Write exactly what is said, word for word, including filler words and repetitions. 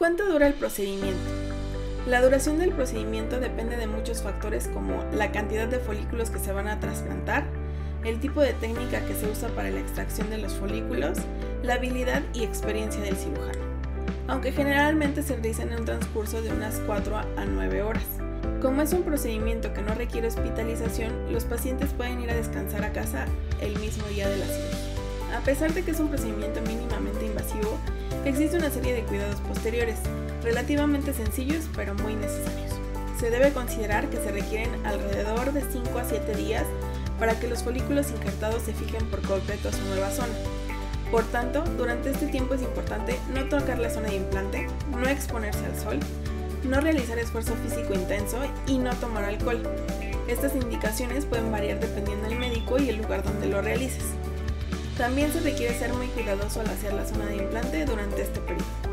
¿Cuánto dura el procedimiento? La duración del procedimiento depende de muchos factores como la cantidad de folículos que se van a trasplantar, el tipo de técnica que se usa para la extracción de los folículos, la habilidad y experiencia del cirujano, aunque generalmente se realiza en un transcurso de unas cuatro a nueve horas. Como es un procedimiento que no requiere hospitalización, los pacientes pueden ir a descansar a casa el mismo día de la cirugía. A pesar de que es un procedimiento mínimamente invasivo, existe una serie de cuidados posteriores, relativamente sencillos pero muy necesarios. Se debe considerar que se requieren alrededor de cinco a siete días para que los folículos injertados se fijen por completo a su nueva zona. Por tanto, durante este tiempo es importante no tocar la zona de implante, no exponerse al sol, no realizar esfuerzo físico intenso y no tomar alcohol. Estas indicaciones pueden variar dependiendo del médico y el lugar donde lo realices. También se requiere ser muy cuidadoso al hacer la zona de implante durante este periodo.